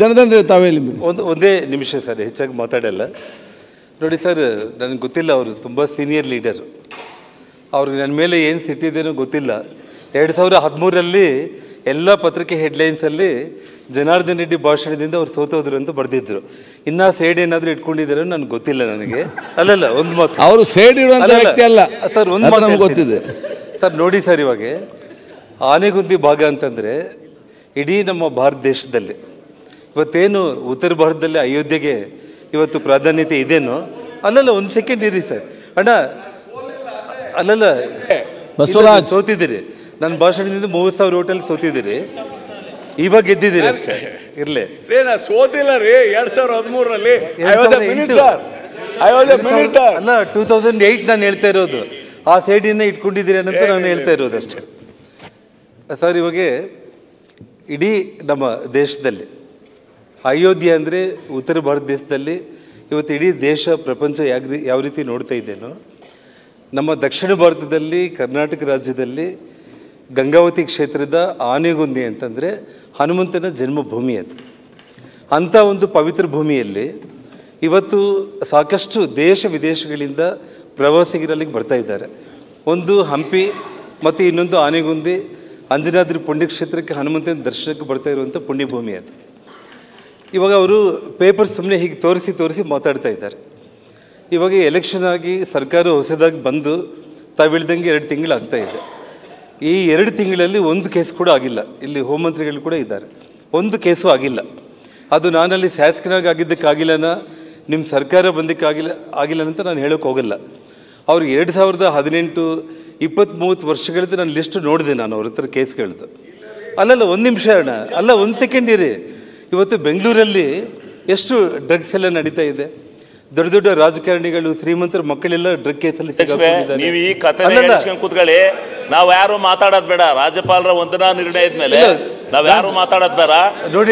ಧನಂಜಯ ತಾವೇ ಒಂದೇ ನಿಮಿಷ ಸರ್, ಹೆಚ್ಚಾಗಿ ಮಾತಾಡಲ್ಲ. ನೋಡಿ ಸರ್, ನನಗೆ ಗೊತ್ತಿಲ್ಲ, ಅವರು ತುಂಬ ಸೀನಿಯರ್ ಲೀಡರ್, ಅವ್ರಿಗೆ ನನ್ನ ಮೇಲೆ ಏನು ಸಿಟ್ಟಿದೇನೋ ಗೊತ್ತಿಲ್ಲ. 2013 ಎಲ್ಲ ಪತ್ರಿಕೆ ಹೆಡ್ಲೈನ್ಸಲ್ಲಿ ಜನಾರ್ದನ್ ರೆಡ್ಡಿ ಭಾಷಣದಿಂದ ಅವ್ರು ಸೋತೋದ್ರು ಅಂತ ಬರೆದಿದ್ರು. ಇನ್ನು ಸೇಡ್ ಏನಾದರೂ ಇಟ್ಕೊಂಡಿದ್ದಾರೆ ನನಗೆ ಗೊತ್ತಿಲ್ಲ. ನನಗೆ ಅಲ್ಲಲ್ಲ ಒಂದು ಮಾತು, ಅವರು ಸೇಡ್ ಇಡುವಂಥ ವ್ಯಕ್ತಿ ಅಲ್ಲ ಸರ್. ಒಂದು ಮಾತು ನಮ್ಗೆ ಗೊತ್ತಿದೆ ಸರ್. ನೋಡಿ ಸರ್, ಇವಾಗ ಆನೆಗುಂದಿ ಭಾಗ ಅಂತಂದರೆ ಇಡೀ ನಮ್ಮ ಭಾರತ ದೇಶದಲ್ಲಿ ಇವತ್ತೇನು ಉತ್ತರ ಭಾರತದಲ್ಲಿ ಅಯೋಧ್ಯೆಗೆ ಇವತ್ತು ಪ್ರಾಧಾನ್ಯತೆ ಇದೇನು? ಅಲ್ಲಲ್ಲ, ಒಂದು ಸೆಕೆಂಡ್ ಇರಿ ಸರ್. ಅಣ್ಣ ಅಲ್ಲಲ್ಲ, ಬಸವರಾಜ್ ಸೋತಿದ್ದೀರಿ, ನನ್ನ ಭಾಷಣದಿಂದ 30,000 ಓಟಲ್ಲಿ ಸೋತಿದ್ದೀರಿ, ಇವಾಗ ಗೆದ್ದಿದ್ದೀರಿ ಅಷ್ಟೇ. ಇರ್ಲಿ ಸೋತಿಲ್ಲ ರೀ. 2013 ಅಲ್ಲ, 2008 ನಾನು ಹೇಳ್ತಾ ಇರೋದು. ಆ ಸೈಡಿನ ಇಟ್ಕೊಂಡಿದ್ದೀರಿ ಅನ್ನೋದು ನಾನು ಹೇಳ್ತಾ ಇರೋದು ಅಷ್ಟೇ ಸರ್. ಇವಾಗ ಇಡೀ ನಮ್ಮ ದೇಶದಲ್ಲಿ ಅಯೋಧ್ಯೆ ಅಂದರೆ ಉತ್ತರ ಭಾರತ ದೇಶದಲ್ಲಿ ಇವತ್ತು ಇಡೀ ದೇಶ ಪ್ರಪಂಚ ಯಾವ ರೀತಿ ನೋಡ್ತಾ ಇದ್ದೇನೋ, ನಮ್ಮ ದಕ್ಷಿಣ ಭಾರತದಲ್ಲಿ ಕರ್ನಾಟಕ ರಾಜ್ಯದಲ್ಲಿ ಗಂಗಾವತಿ ಕ್ಷೇತ್ರದ ಆನೆಗುಂದಿ ಅಂತಂದರೆ ಹನುಮಂತನ ಜನ್ಮಭೂಮಿ ಅದು. ಅಂಥ ಒಂದು ಪವಿತ್ರ ಭೂಮಿಯಲ್ಲಿ ಇವತ್ತು ಸಾಕಷ್ಟು ದೇಶ ವಿದೇಶಗಳಿಂದ ಪ್ರವಾಸಿಗರಲ್ಲಿಗೆ ಬರ್ತಾ ಇದ್ದಾರೆ. ಒಂದು ಹಂಪಿ ಮತ್ತು ಇನ್ನೊಂದು ಆನೆಗುಂದಿ, ಅಂಜನಾದ್ರಿ ಪುಣ್ಯಕ್ಷೇತ್ರಕ್ಕೆ ಹನುಮಂತನ ದರ್ಶನಕ್ಕೆ ಬರ್ತಾ ಇರುವಂಥ ಪುಣ್ಯಭೂಮಿ ಅದು. ಇವಾಗ ಅವರು ಪೇಪರ್ ಸುಮ್ಮನೆ ಹೀಗೆ ತೋರಿಸಿ ತೋರಿಸಿ ಮಾತಾಡ್ತಾ ಇದ್ದಾರೆ. ಇವಾಗ ಎಲೆಕ್ಷನ್ ಆಗಿ ಸರ್ಕಾರ ಹೊಸದಾಗಿ ಬಂದು ತಾವಿಳ್ದಂಗೆ 2 ತಿಂಗಳು ಆಗ್ತಾಯಿದೆ. ಈ 2 ತಿಂಗಳಲ್ಲಿ ಒಂದು ಕೇಸ್ ಕೂಡ ಆಗಿಲ್ಲ. ಇಲ್ಲಿ ಹೋಮ್ ಮಂತ್ರಿಗಳು ಕೂಡ ಇದ್ದಾರೆ, ಒಂದು ಕೇಸು ಆಗಿಲ್ಲ. ಅದು ನಾನಲ್ಲಿ ಶಾಸಕನಾಗಿ ಆಗಿದ್ದಕ್ಕಾಗಿಲ್ಲನ, ನಿಮ್ಮ ಸರ್ಕಾರ ಬಂದಕ್ಕಾಗಿಲ್ಲ ಆಗಿಲ್ಲ ಅಂತ ನಾನು ಹೇಳೋಕೆ ಹೋಗಲ್ಲ. ಅವ್ರು 2018, 20, 30 ವರ್ಷಗಳದ್ದು ನಾನು ಲಿಸ್ಟ್ ನೋಡಿದೆ. ನಾನು ಅವ್ರ ಹತ್ರ ಕೇಸ್ಗಳದ್ದು. ಅಲ್ಲಲ್ಲ ಒಂದು ನಿಮಿಷ ಅಣ್ಣ, ಅಲ್ಲ ಒಂದು ಸೆಕೆಂಡ್ ಇರಿ. ಇವತ್ತು ಬೆಂಗಳೂರಲ್ಲಿ ಎಷ್ಟು ಡ್ರಗ್ಸ್ ಎಲ್ಲ ನಡೀತಾ ಇದೆ. ದೊಡ್ಡ ದೊಡ್ಡ ರಾಜಕಾರಣಿಗಳು, ಶ್ರೀಮಂತರ ಮಕ್ಕಳೆಲ್ಲ ಡ್ರಗ್ ಕೇಸಲ್ಲಿ ಕೂತ್ಕೊಳ್ಳಿ. ನಾವ್ ಯಾರು ಮಾತಾಡೋದ್ ಬೇಡ. ರಾಜ್ಯಪಾಲರ ವಂದನಾ ನಿರ್ಣಯದ ಮೇಲೆ ನಾವ್ ಯಾರು ಮಾತಾಡೋದ್ ಬೇಡ. ನೋಡಿ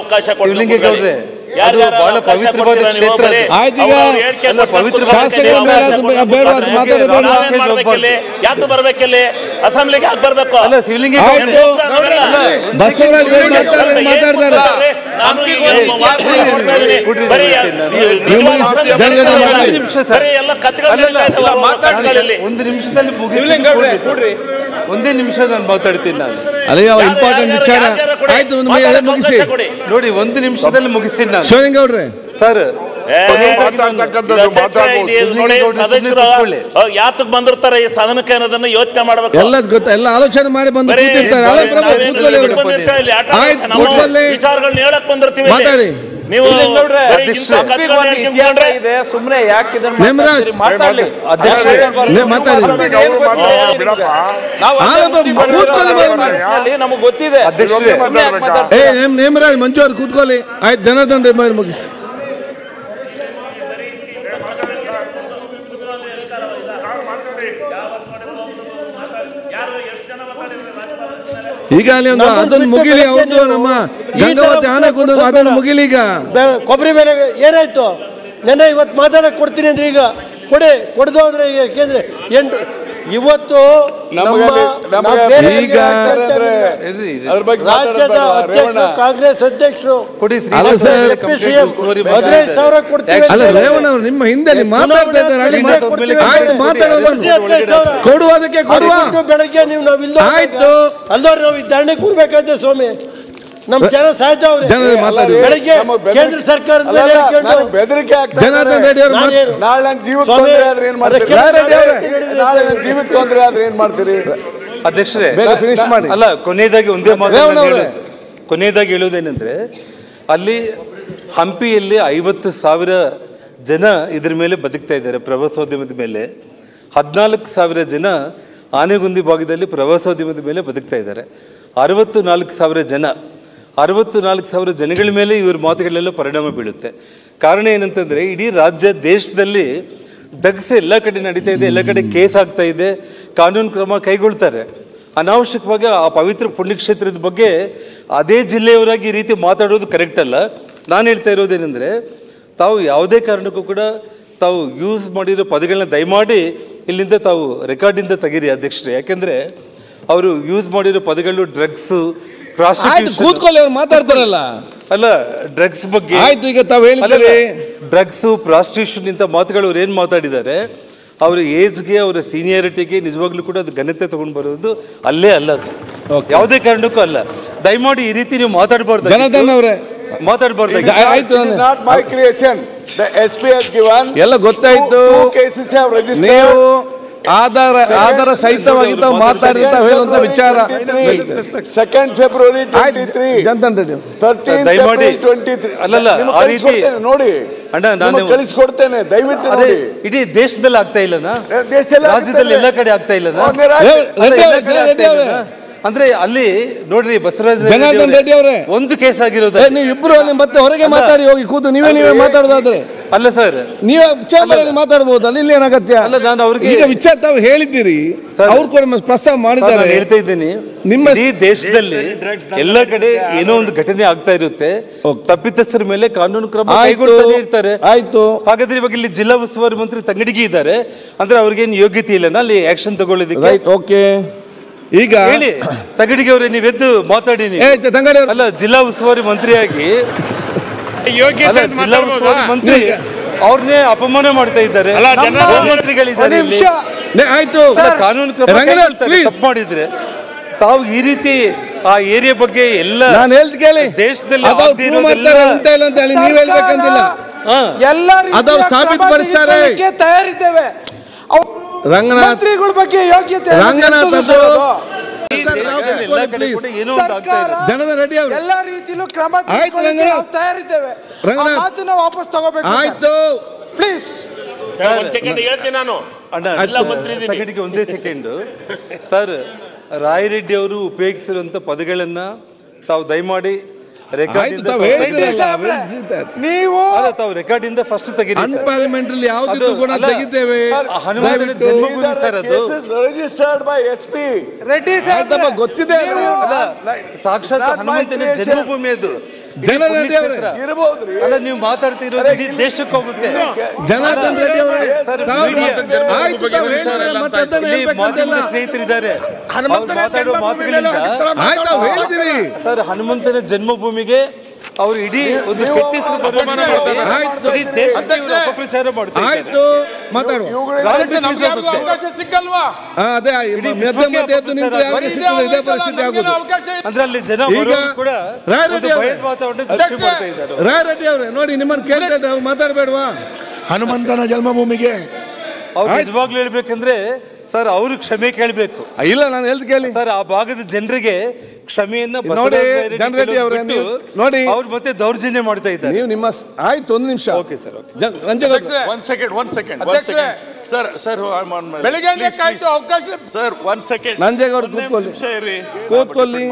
ಅವಕಾಶ ಕೊಡ್ಲಿಂಗೌಡ್ರೆ, ಯಾಕೆ ಬರ್ಬೇಕಲ್ಲಿ? ಅಸೆಂಬ್ಲಿಗೆ ಯಾಕೆ ಬರ್ಬೇಕು? ಒಂದು ನಿಮಿಷದಲ್ಲಿ ಒಂದೇ ನಿಮಿಷ ನಾನು ಮಾತಾಡ್ತೀನಿ. ನಾನು ಇಂಪಾರ್ಟೆಂಟ್ ವಿಚಾರ ಮುಗಿಸಿ ನೋಡಿ, ಒಂದು ನಿಮಿಷದಲ್ಲಿ ಮುಗಿಸ್ತೀನಿ ನಾನು. ಶಿವಲಿಂಗೌಡ್ರೆ ಸರ್, ಯಾತಕ್ ಬಂದಿರ್ತಾರೆ ಈ ಸದನಕ್ಕೆ ಅನ್ನೋದನ್ನ ಯೋಚನೆ ಮಾಡ್ಬೇಕು. ಎಲ್ಲ ಗೊತ್ತ, ಎಲ್ಲ ಆಲೋಚನೆ ಮಾಡಿ ಬಂದು ವಿಚಾರಗಳನ್ನ ಹೇಳಕ್ ಬಂದಿರ್ತೀವಿ. ಮಾತಾಡಿ ನೀವು ಇದೆ ಸುಮ್ಮನೆ ಯಾಕೆ ಮಾತಾಡಲಿ? ನಮಗ್ ಗೊತ್ತಿದೆ. ನೇಮರಾಜ್ ಮಂಜು ಅವ್ರು ಕೂತ್ಕೊಳ್ಳಿ. ಆಯ್ತು, ಜನಾರ್ದನ್ ರೆಡ್ಡಿ ಮುಗಿಸಿ. ಈಗ ಅಲ್ಲಿ ಒಂದು ಅದನ್ನು ಮುಗಿಲಿ. ಹೌದು, ನಮ್ಮ ಗಂಗಾವತಿ ಆನೆಗೊಂದು ಅದನ್ನು ಮುಗಿಲಿ. ಈಗ ಕೊಬ್ಬರಿ ಬೇರೆ ಏನಾಯ್ತು? ನೆನ್ನೆ ಇವತ್ತು ಮಾತಾಡಕ್ಕೆ ಕೊಡ್ತೀನಿ ಅಂದ್ರೆ ಈಗ ಕೊಡಿ, ಕೊಡದು ಅಂದ್ರೆ ಈಗ ಯಾಕೆಂದ್ರೆ ಎಂಟು ಇವತ್ತು ರಾಜ್ಯದ ಅಧ್ಯಕ್ಷ ಕಾಂಗ್ರೆಸ್ ಅಧ್ಯಕ್ಷರು 15,000 ಕೊಡ್ತೀವಿ. ನಿಮ್ಮ ಹಿಂದೆ ಬೆಳಗ್ಗೆ ನೀವು ನಾವಿಲ್ಲ ಆಯ್ತು ಅಲ್ಲವ್ರು, ನಾವು ಧರಣಿ ಕೂರ್ಬೇಕಾಯ್ತು ಸ್ವಾಮಿ. ನಮ್ ಜನ ಸಾಯ್ತಾವ್ರೆ. ಬೆಳಿಗ್ಗೆ ಕೇಂದ್ರ ಸರ್ಕಾರದ ಬೆದರಿಕೆ ಆಗ್ತದೆ. ಅಧ್ಯಕ್ಷರೇ ಫಿನಿಶ್ ಮಾಡಿ. ಅಲ್ಲ, ಕೊನೆಯದಾಗಿ ಒಂದೇ ಮಾತು, ಕೊನೆಯದಾಗಿ ಹೇಳೋದೇನೆಂದ್ರೆ ಅಲ್ಲಿ ಹಂಪಿಯಲ್ಲಿ 50,000 ಜನ ಇದ್ರ ಮೇಲೆ ಬದುಕ್ತಾ ಇದ್ದಾರೆ, ಪ್ರವಾಸೋದ್ಯಮದ ಮೇಲೆ. 14,000 ಜನ ಆನೆಗುಂದಿ ಭಾಗದಲ್ಲಿ ಪ್ರವಾಸೋದ್ಯಮದ ಮೇಲೆ ಬದುಕ್ತಾ ಇದ್ದಾರೆ. 64,000 ಜನ, 64,000 ಜನಗಳ ಮೇಲೆ ಇವ್ರ ಮಾತುಗಳೆಲ್ಲ ಪರಿಣಾಮ ಬೀಳುತ್ತೆ. ಕಾರಣ ಏನಂತಂದರೆ ಇಡೀ ರಾಜ್ಯ ದೇಶದಲ್ಲಿ ಡ್ರಗ್ಸ್ ಎಲ್ಲ ಕಡೆ ನಡೀತಾ ಇದೆ, ಎಲ್ಲ ಕಡೆ ಕೇಸ್ ಆಗ್ತಾ ಇದೆ, ಕಾನೂನು ಕ್ರಮ ಕೈಗೊಳ್ತಾರೆ. ಅನಾವಶ್ಯಕವಾಗಿ ಆ ಪವಿತ್ರ ಪುಣ್ಯಕ್ಷೇತ್ರದ ಬಗ್ಗೆ ಅದೇ ಜಿಲ್ಲೆಯವರಾಗಿ ಈ ರೀತಿ ಮಾತಾಡೋದು ಕರೆಕ್ಟ್ ಅಲ್ಲ. ನಾನು ಹೇಳ್ತಾ ಇರೋದೇನೆಂದರೆ ತಾವು ಯಾವುದೇ ಕಾರಣಕ್ಕೂ ಕೂಡ ತಾವು ಯೂಸ್ ಮಾಡಿರೋ ಪದಗಳನ್ನ ದಯಮಾಡಿ ಇಲ್ಲಿಂದ ತಾವು ರೆಕಾರ್ಡಿಂದ ತೆಗೀರಿ ಅಧ್ಯಕ್ಷರೇ. ಯಾಕೆಂದರೆ ಅವರು ಯೂಸ್ ಮಾಡಿರೋ ಪದಗಳು ಡ್ರಗ್ಸು, ಅಲ್ಲ ಡ್ರಗ್ಸ್ ಬಗ್ಗೆ ಆಯ್ತು ಈಗ ತಾವು ಹೇಳಿದ್ರಿ ಡ್ರಗ್ಸ್ ಪ್ರಾಸ್ಟಿಟ್ಯೂಷನ್ ಅಂತ ಮಾತುಗಳವರು ಏನು ಮಾತಾಡಿದ್ದಾರೆ ಅವರ ಏಜ್ ಗೆ ಅವರ ಸೀನಿಯರಿಟಿ ಗೆ ನಿಜವಾಗ್ಲೂ ಕೂಡ ಅದು ಗಣತೆ ತಗೊಂಡು ಬರೋದು ಅಲ್ಲೇ ಅಲ್ಲ ಅದು ಯಾವುದೇ ಕಾರಣಕ್ಕೂ ಅಲ್ಲ ದಯಮಾಡಿ ಈ ರೀತಿ ನೀವು ಮಾತಾಡಬಾರದು ಜನದನ್ ಅವರೇ ಮಾತಾಡಬಾರದು ಆಯ್ತು not my creation the SP has given ಎಲ್ಲ ಗೊತ್ತಾಯ್ತು ಕೇಸಸ್ ಹ್ಯಾವ್ ರೆಜಿಸ್ಟರ್ಡ್ ಆಧಾರ ಆಧಾರ ಸಹಿತವಾಗಿ ತಾವು ಮಾತಾಡಿದಂತ ಹೇಳುವಂತ ವಿಚಾರ 2 ಫೆಬ್ರವರಿ 2023 ಜನತಂತ್ರಜ್ಞ 13 ಫೆಬ್ರವರಿ 2023 ಅಲ್ಲಲ್ಲ ಆ ರೀತಿ ನೋಡಿ ಅಣ್ಣ ನಾನು ಕಳಿಸಿಕೊಡ್ತೇನೆ ದಯವಿಟ್ಟು ನೋಡಿ ಇಡೀ ದೇಶದಲ್ಲಿ ಆಗ್ತಾ ಇಲ್ಲನಾ ದೇಶದಲ್ಲಿ ರಾಜ್ಯದಲ್ಲಿ ಎಲ್ಲ ಕಡೆ ಆಗ್ತಾ ಇಲ್ಲನಾ ಅಂದ್ರೆ ಅಲ್ಲಿ ನೋಡ್ರಿ ಬಸವರಾಜ ಜನಾರ್ದನ್ ರೆಡ್ಡಿ ಅವರೇ ಒಂದು ಕೇಸ್ ಆಗಿರೋದು ನೀವು ಇಬ್ರು ಮತ್ತೆ ಹೊರಗೆ ಮಾತಾಡಿ ಹೋಗಿ ಕೂತು ನೀವೇ ಮಾತಾಡೋದಾದ್ರೆ ಅಲ್ಲ ಸರ್ ನೀವು ಚೇಂಬರ್ ಅಲ್ಲಿ ಮಾತಾಡಬಹುದು ಅಲ್ಲಿ ಏನು ಅಗತ್ಯ ಅಲ್ಲ ನಾನು ಅವರಿಗೆ ಈಗ ವಿಚಾರ ತಾವು ಹೇಳಿದ್ದೀರಿ ಅವರು ಕೂಡ ಪ್ರಸ್ತಾವ ಮಾಡಿದ್ದಾರೆ ನಾನು ಹೇಳ್ತಾ ಇದ್ದೀನಿ ನಿಮ್ಮ ಈ ದೇಶದಲ್ಲಿ ಎಲ್ಲ ಕಡೆ ಏನೋ ಒಂದು ಘಟನೆ ಆಗ್ತಾ ಇರುತ್ತೆ ತಪ್ಪಿತಸ್ಥರ ಮೇಲೆ ಕಾನೂನು ಕ್ರಮ ಕೈಗೊಳ್ಳದೇ ಇರ್ತಾರೆ ಆಯ್ತು ಹಾಗಾದ್ರೆ ಇವಾಗ ಇಲ್ಲಿ ಜಿಲ್ಲಾ ಉಸ್ತುವಾರಿ ಮಂತ್ರಿ ತಂಗಡಿಗೆ ಇದ್ದಾರೆ ಅಂದ್ರೆ ಅವರಿಗೆ ಏನು ಯೋಗ್ಯತೆ ಇಲ್ಲನಾ ಅಲ್ಲಿ ಆಕ್ಷನ್ ತಗೊಳ್ಳೋದಿಕ್ಕೆ ರೈಟ್ ಓಕೆ ಈಗ ಹೇಳಿ ತಂಗಡಿಗೆ ಅವರೇ ನೀವೆದ್ದು ಮಾತಾಡಿ ಅಲ್ಲ ಜಿಲ್ಲಾ ಉಸ್ತುವಾರಿ ಮಂತ್ರಿಯಾಗಿ ಜಿಲ್ಲಾ ಉಸ್ತುವಾರಿ ಮಂತ್ರಿ ಅವ್ರನ್ನೇ ಅಪಮಾನ ಮಾಡ್ತಾ ಇದ್ದಾರೆ ಮಂತ್ರಿಗಳಿದ್ದಾರೆ ಕಾನೂನು ಕ್ರಮ ಮಾಡಿದ್ರೆ ತಾವು ಈ ರೀತಿ ಆ ಏರಿಯಾ ಬಗ್ಗೆ ಎಲ್ಲ ನಾನು ಹೇಳ್ತೀನಿ ಕೇಳಿ ದೇಶದಲ್ಲಿ ನೀವು ಹೇಳಬೇಕಂತಿಲ್ಲ ಎಲ್ಲರೂ ಸಾಬೀತುಪಡಿಸ್ತಾರೆ ತಯಾರಿದ್ದೇವೆ ಬಗ್ಗೆ ಯೋಗ್ಯತೆ ಎಲ್ಲಾ ರೀತಿಯಲ್ಲೂ ಕ್ರಮ ತಯಾರಿದ್ದೇವೆ ವಾಪಸ್ ತಗೋಬೇಕು ಆಯ್ತು ಪ್ಲೀಸ್ ಹೇಳ್ತೀನಿ ನಾನು ಒಂದೇ ಸೆಕೆಂಡ್ ಸರ್ ರಾಯರೆಡ್ಡಿ ಅವರು ಉಪಯೋಗಿಸಿರುವಂತ ಪದಗಳನ್ನ ತಾವು ದಯಮಾಡಿ ಸಾಕ್ಷಾತ್ ಹನುಮಂತನ ಜನ್ಮಭೂಮಿ ಅದು ನೀವು ಮಾತಾಡ್ತಿರೋ ದೇಶಕ್ಕೆ ಹೋಗುತ್ತೆ ಜನಾರ್ದನ್ ರೆಡ್ಡಿ ಸ್ನೇಹಿತರಿದ್ದಾರೆ ಸರ್ ಹನುಮಂತನ ಜನ್ಮಭೂಮಿಗೆ ಅವರು ಇಡೀ ಒಂದು ಅಪಪ್ರಚಾರ ರಾಯರೆಡ್ಡಿ ಅವರೇ ನೋಡಿ ನಿಮ್ಮನ್ನು ಕೇಳ್ತಾ ಇದ್ದಾರೆ ಮಾತಾಡಬೇಡವಾ ಹನುಮಂತನ ಜನ್ಮಭೂಮಿಗೆ ಅವ್ರು ನಿಜವಾಗ್ಲೂ ಹೇಳ್ಬೇಕಂದ್ರೆ ಸರ್ ಅವರು ಕ್ಷಮೆ ಕೇಳಬೇಕು ಇಲ್ಲ ನಾನು ಹೇಳ್ತೀನಿ ಕೇಳಿ ಸರ್ ಆ ಭಾಗದ ಜನರಿಗೆ ಕ್ಷಮೆಯನ್ನ ನೋಡಿ ಜನ್ ರೆಡ್ಡಿ ಅವರೇ ನೋಡಿ ಅವರು ಮತ್ತೆ ದೌರ್ಜನ್ಯ ಮಾಡ್ತಾ ಇದ್ದಾರೆ ನೀವು ನಿಮ್ಮ ಆಯ್ತು ಒಂದು ನಿಮಿಷ ಓಕೆ ಸರ್ ಒಂದು ಸೆಕೆಂಡ್ ಸರ್ ಸರ್ ಬೆಳಗ್ಗೆನೇ ಕಾಯ್ತು ಅವಕಾಶ ಸರ್ ಒಂದು ಸೆಕೆಂಡ್ ನಂಜೇಗೌಡ ಕೂತ್ಕೊಳ್ಳಿ